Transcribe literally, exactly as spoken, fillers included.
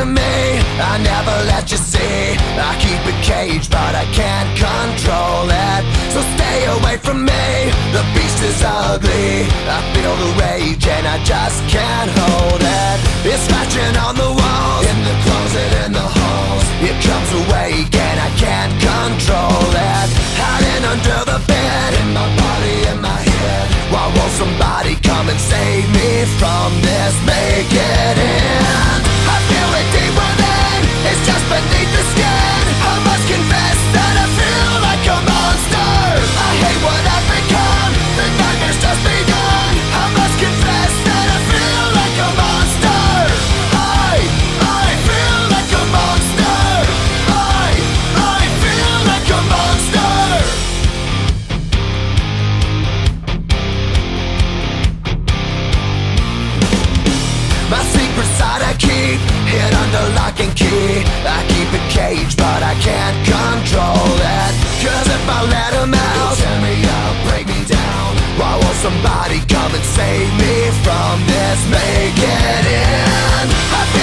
to me. I never let you see. I keep it caged, but I can't control it. So stay away from me. The beast is ugly. I feel the rage and I just can't hold it. It's scratching on the walls, in the closet, in the halls. It comes awake and I can't control it. Hiding under the bed, in my body, in my head. Why won't somebody come and save me from this? Make it end. I feel it deep within. It's just beneath the skin. I must confess that I feel like a monster. I hate what I've become. The nightmare's just begun. I must confess that I feel like a monster. I, I feel like a monster. I, I feel like a monster. My secret side I keep hid under lock and key. I keep it caged, but I can't control it. Cause if I let him out, tear me up, break me down. Why won't somebody come and save me from this? Make it end. I